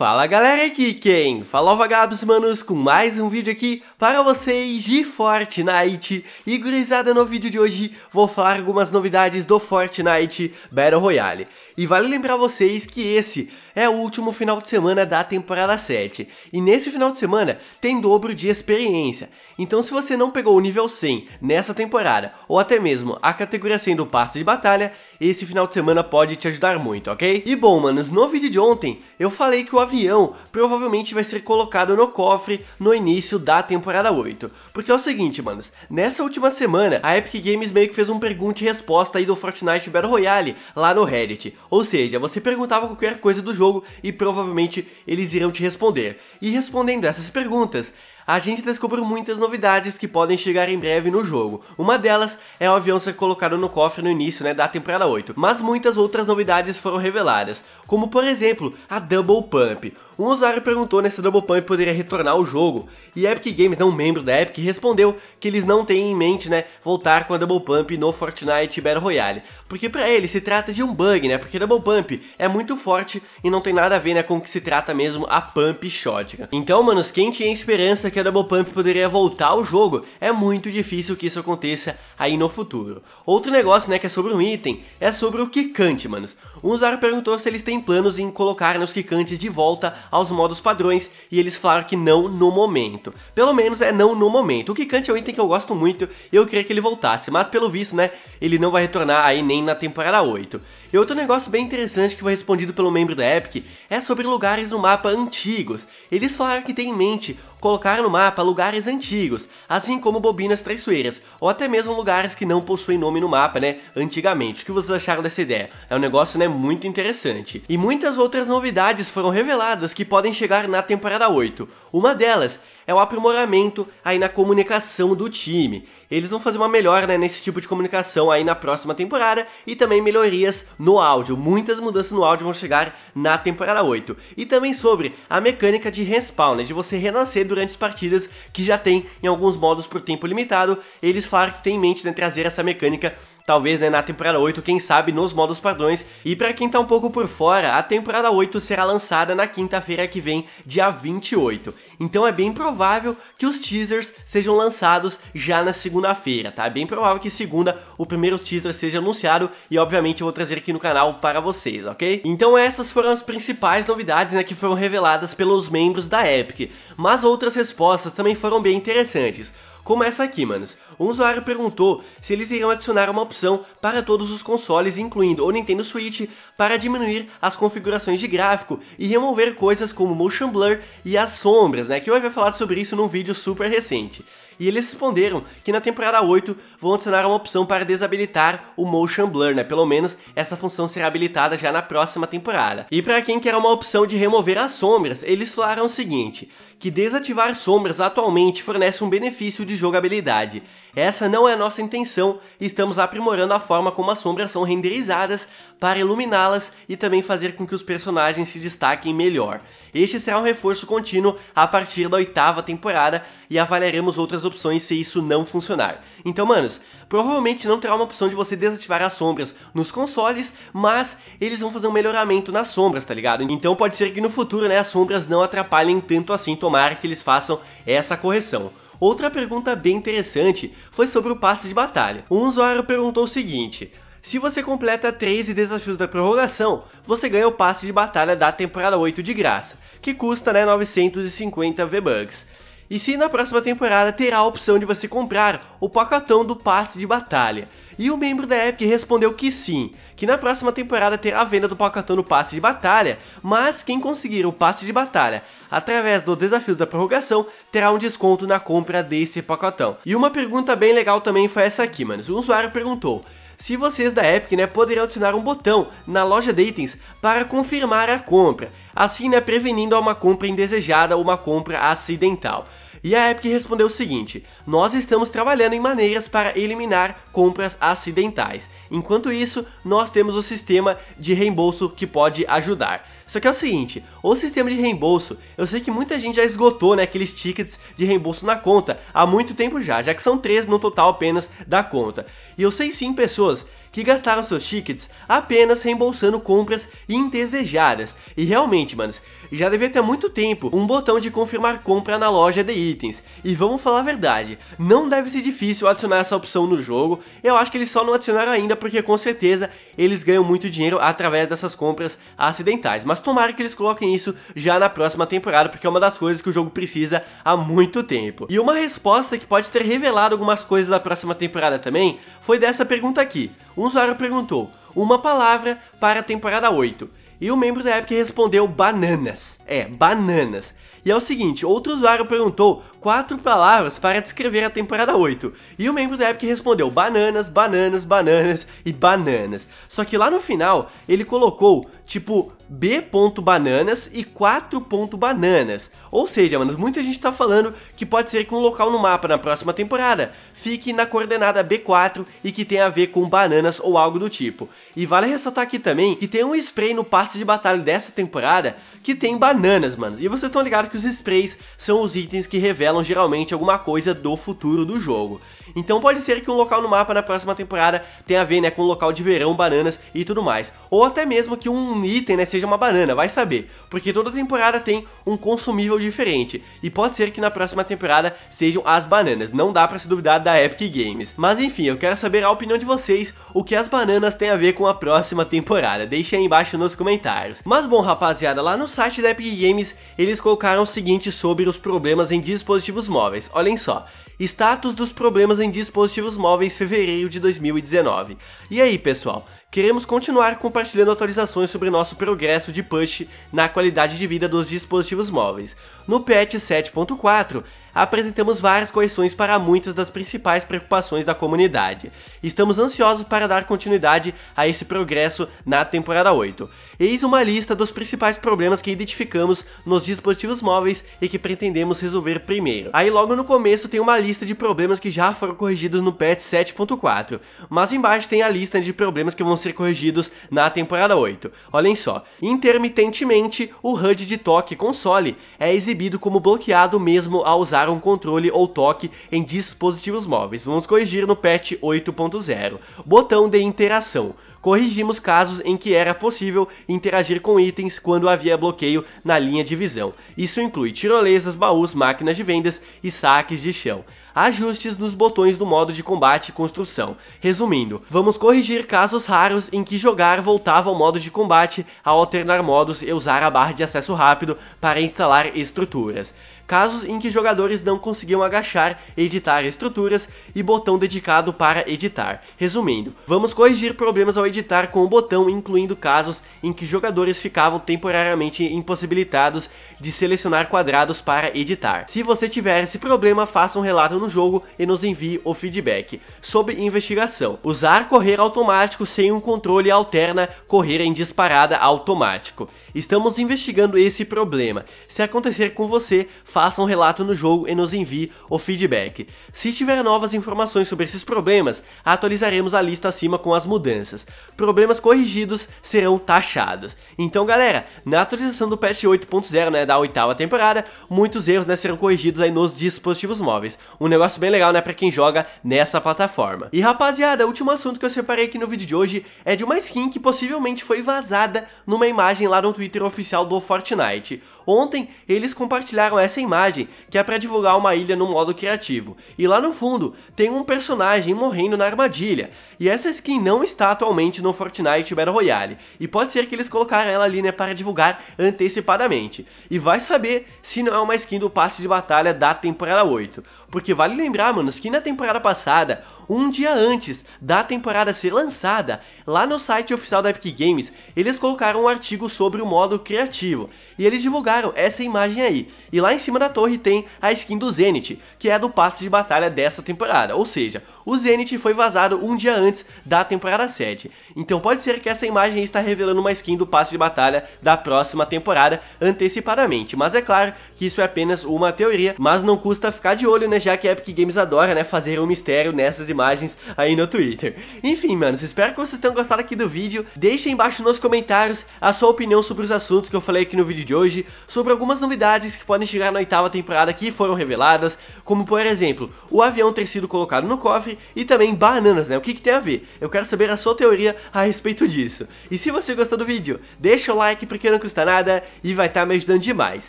Fala galera, aqui quem fala é o Vagabbss, manos, com mais um vídeo aqui para vocês de Fortnite. E gurizada, no vídeo de hoje vou falar algumas novidades do Fortnite Battle Royale. E vale lembrar vocês que esse é o último final de semana da temporada 7. E nesse final de semana tem dobro de experiência. Então se você não pegou o nível 100 nessa temporada, ou até mesmo a categoria 100 do passe de batalha, esse final de semana pode te ajudar muito, ok? E bom, manos, no vídeo de ontem eu falei que o avião provavelmente vai ser colocado no cofre no início da temporada 8. Porque é o seguinte, manos, nessa última semana a Epic Games meio que fez um pergunta e resposta aí do Fortnite Battle Royale lá no Reddit. Ou seja, você perguntava qualquer coisa do jogo e provavelmente eles iriam te responder. E respondendo essas perguntas, a gente descobriu muitas novidades que podem chegar em breve no jogo. Uma delas é o avião ser colocado no cofre no início da temporada 8, mas muitas outras novidades foram reveladas, como por exemplo a Double Pump. Um usuário perguntou se a Double Pump poderia retornar ao jogo, e a Epic Games, um membro da Epic, respondeu que eles não têm em mente, voltar com a Double Pump no Fortnite Battle Royale, porque pra eles se trata de um bug, porque a Double Pump é muito forte e não tem nada a ver, com o que se trata mesmo a Pump Shotgun. Então, manos, quem tinha esperança que a Double Pump poderia voltar ao jogo, é muito difícil que isso aconteça aí no futuro. Outro negócio, que é sobre um item, é sobre o Kikante, manos. Um usuário perguntou se eles têm planos em colocar os Kikantes de volta aos modos padrões, e eles falaram que não no momento. Pelo menos é não no momento. O Kikante é um item que eu gosto muito e eu queria que ele voltasse, mas pelo visto, ele não vai retornar aí nem na temporada 8. E outro negócio bem interessante que foi respondido pelo membro da Epic é sobre lugares no mapa antigos. Eles falaram que tem em mente colocar no mapa lugares antigos, assim como bobinas traiçoeiras, ou até mesmo lugares que não possuem nome no mapa, antigamente. O que vocês acharam dessa ideia? É um negócio, muito interessante. E muitas outras novidades foram reveladas que podem chegar na temporada 8. Uma delas é o aprimoramento aí na comunicação do time. Eles vão fazer uma melhora, nesse tipo de comunicação aí na próxima temporada, e também melhorias no áudio. Muitas mudanças no áudio vão chegar na temporada 8. E também sobre a mecânica de respawn, de você renascer durante as partidas, que já tem em alguns modos por tempo limitado. Eles falaram que tem em mente trazer essa mecânica, talvez na temporada 8, quem sabe nos modos padrões. E pra quem tá um pouco por fora, a temporada 8 será lançada na quinta-feira que vem, dia 28. Então é bem provável que os teasers sejam lançados já na segunda-feira, tá? É bem provável que segunda o primeiro teaser seja anunciado, e obviamente eu vou trazer aqui no canal para vocês, ok? Então essas foram as principais novidades, que foram reveladas pelos membros da Epic. Mas outras respostas também foram bem interessantes, como essa aqui, manos. Um usuário perguntou se eles iriam adicionar uma opção para todos os consoles, incluindo o Nintendo Switch, para diminuir as configurações de gráfico e remover coisas como Motion Blur e as sombras, que eu havia falado sobre isso num vídeo super recente. E eles responderam que na temporada 8 vão adicionar uma opção para desabilitar o Motion Blur, Pelo menos essa função será habilitada já na próxima temporada. E para quem quer uma opção de remover as sombras, eles falaram o seguinte, que desativar sombras atualmente fornece um benefício de jogabilidade. Essa não é a nossa intenção, estamos aprimorando a forma como as sombras são renderizadas para iluminá-las e também fazer com que os personagens se destaquem melhor. Este será um reforço contínuo a partir da 8ª temporada, e avaliaremos outras opções se isso não funcionar. Então, manos, provavelmente não terá uma opção de você desativar as sombras nos consoles, mas eles vão fazer um melhoramento nas sombras, tá ligado? Então pode ser que no futuro, as sombras não atrapalhem tanto assim, tomara que eles façam essa correção. Outra pergunta bem interessante foi sobre o passe de batalha. Um usuário perguntou o seguinte: se você completa 13 desafios da prorrogação, você ganha o passe de batalha da temporada 8 de graça, que custa 950 V-Bucks. E se na próxima temporada terá a opção de você comprar o pacotão do passe de batalha? E o membro da Epic respondeu que sim, que na próxima temporada terá a venda do pacotão do passe de batalha, mas quem conseguir o passe de batalha através dos desafios da prorrogação terá um desconto na compra desse pacotão. E uma pergunta bem legal também foi essa aqui, manos. O usuário perguntou se vocês da Epic, poderiam adicionar um botão na loja de itens para confirmar a compra, assim, prevenindo uma compra indesejada ou uma compra acidental. E a Epic respondeu o seguinte: nós estamos trabalhando em maneiras para eliminar compras acidentais. Enquanto isso, nós temos o sistema de reembolso que pode ajudar. Só que é o seguinte, o sistema de reembolso, eu sei que muita gente já esgotou, aqueles tickets de reembolso na conta há muito tempo já que são 3 no total apenas da conta. E eu sei sim pessoas que gastaram seus tickets apenas reembolsando compras indesejadas. E realmente, manos, já devia ter há muito tempo um botão de confirmar compra na loja de itens. E vamos falar a verdade, não deve ser difícil adicionar essa opção no jogo. Eu acho que eles só não adicionaram ainda porque com certeza eles ganham muito dinheiro através dessas compras acidentais. Mas tomara que eles coloquem isso já na próxima temporada, porque é uma das coisas que o jogo precisa há muito tempo. E uma resposta que pode ter revelado algumas coisas da próxima temporada também foi dessa pergunta aqui. Um usuário perguntou: uma palavra para a temporada 8. E o membro da Epic respondeu: bananas. É, bananas. E é o seguinte, outro usuário perguntou 4 palavras para descrever a temporada 8. E o membro da Epic respondeu: bananas, bananas, bananas e bananas. Só que lá no final, ele colocou, tipo, B.bananas e 4.bananas. Ou seja, mano, muita gente tá falando que pode ser que um local no mapa na próxima temporada fique na coordenada B4 e que tenha a ver com bananas ou algo do tipo. E vale ressaltar aqui também que tem um spray no passe de batalha dessa temporada que tem bananas, mano. E vocês estão ligados que os sprays são os itens que revelam geralmente alguma coisa do futuro do jogo. Então pode ser que um local no mapa na próxima temporada tenha a ver, né, com um local de verão, bananas e tudo mais. Ou até mesmo que um item, né, seja uma banana, vai saber. Porque toda temporada tem um consumível diferente. E pode ser que na próxima temporada sejam as bananas. Não dá pra se duvidar da Epic Games. Mas enfim, eu quero saber a opinião de vocês, o que as bananas têm a ver com a próxima temporada. Deixem aí embaixo nos comentários. Mas bom, rapaziada, lá no site da Epic Games, eles colocaram o seguinte sobre os problemas em dispositivos móveis. Olhem só. Status dos problemas em dispositivos móveis fevereiro de 2019. E aí, pessoal? Queremos continuar compartilhando atualizações sobre nosso progresso de push na qualidade de vida dos dispositivos móveis. No patch 7.4, apresentamos várias correções para muitas das principais preocupações da comunidade. Estamos ansiosos para dar continuidade a esse progresso na temporada 8. Eis uma lista dos principais problemas que identificamos nos dispositivos móveis e que pretendemos resolver primeiro. Aí logo no começo tem uma lista de problemas que já foram corrigidos no patch 7.4, mas embaixo tem a lista de problemas que vão ser corrigidos na temporada 8. Olhem só, intermitentemente o HUD de toque console é exibido como bloqueado mesmo ao usar um controle ou toque em dispositivos móveis. Vamos corrigir no patch 8.0. Botão de interação. Corrigimos casos em que era possível interagir com itens quando havia bloqueio na linha de visão. Isso inclui tirolesas, baús, máquinas de vendas e saques de chão. Ajustes nos botões do modo de combate e construção. Resumindo, vamos corrigir casos raros em que jogar voltava ao modo de combate ao alternar modos e usar a barra de acesso rápido para instalar estruturas. Casos em que jogadores não conseguiam agachar, editar estruturas e botão dedicado para editar. Resumindo, vamos corrigir problemas ao editar com o botão, incluindo casos em que jogadores ficavam temporariamente impossibilitados de selecionar quadrados para editar. Se você tiver esse problema, faça um relato no jogo e nos envie o feedback. Sob investigação, usar correr automático sem um controle alterna correr em disparada automático. Estamos investigando esse problema. Se acontecer com você, faça um relato no jogo e nos envie o feedback. Se tiver novas informações sobre esses problemas, atualizaremos a lista acima com as mudanças. Problemas corrigidos serão taxados. Então galera, na atualização do patch 8.0, né, da 8ª temporada, muitos erros, né, serão corrigidos aí nos dispositivos móveis. Um negócio bem legal, né, pra quem joga nessa plataforma. E rapaziada, o último assunto que eu separei aqui no vídeo de hoje é de uma skin que possivelmente foi vazada numa imagem lá no Twitter oficial do Fortnite. Ontem, eles compartilharam essa imagem, que é para divulgar uma ilha no modo criativo. E lá no fundo, tem um personagem morrendo na armadilha. E essa skin não está atualmente no Fortnite Battle Royale. E pode ser que eles colocaram ela ali, né, para divulgar antecipadamente. E vai saber se não é uma skin do passe de batalha da temporada 8. Porque vale lembrar, mano, que na temporada passada, um dia antes da temporada ser lançada, lá no site oficial da Epic Games, eles colocaram um artigo sobre o modo criativo. E eles divulgaram essa imagem aí. E lá em cima da torre tem a skin do Zenith, que é a do passe de batalha dessa temporada. Ou seja, o Zenith foi vazado um dia antes da temporada 7. Então pode ser que essa imagem aí está revelando uma skin do passe de batalha da próxima temporada antecipadamente. Mas é claro que isso é apenas uma teoria, mas não custa ficar de olho, né? Já que a Epic Games adora, né, fazer um mistério nessas imagens aí no Twitter. Enfim, manos, espero que vocês tenham gostado aqui do vídeo. Deixem embaixo nos comentários a sua opinião sobre os assuntos que eu falei aqui no vídeo de hoje, sobre algumas novidades que podem chegar na 8ª temporada que foram reveladas, como por exemplo, o avião ter sido colocado no cofre e também bananas, né? O que que tem a ver? Eu quero saber a sua teoria a respeito disso. E se você gostou do vídeo, deixa o like porque não custa nada e vai estar me ajudando demais.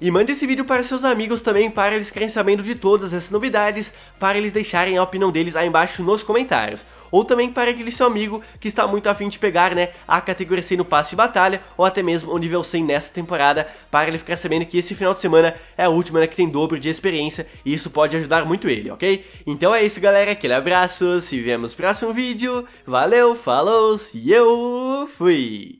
E mande esse vídeo para seus amigos também, para eles ficarem sabendo de todas essas novidades, para eles deixarem a opinião deles aí embaixo nos comentários. Ou também para aquele seu amigo que está muito afim de pegar, né, a categoria 100 no passe de batalha, ou até mesmo o nível 100 nessa temporada, para ele ficar sabendo que esse final de semana é a última, né, que tem dobro de experiência, e isso pode ajudar muito ele, ok? Então é isso, galera, aquele abraço, se vemos no próximo vídeo, valeu, falou, e eu fui!